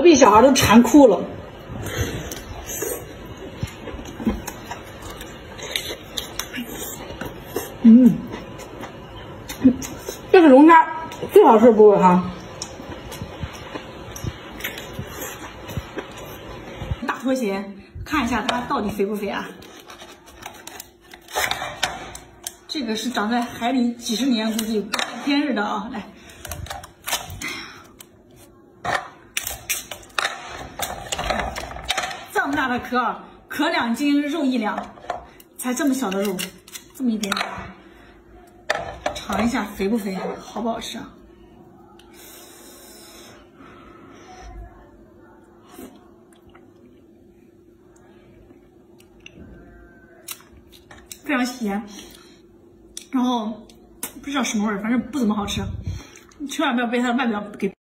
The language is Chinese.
隔壁小孩都馋哭了。嗯，这是龙虾最好吃的部位哈。大拖鞋，看一下它到底肥不肥啊？这个是长在海里几十年，估计不见天日的啊！来。 这么大的壳，壳2斤，肉1两，才这么小的肉，这么一点点，尝一下肥不肥，好不好吃啊？非常咸，然后不知道什么味儿，反正不怎么好吃，千万不要被它的外表给。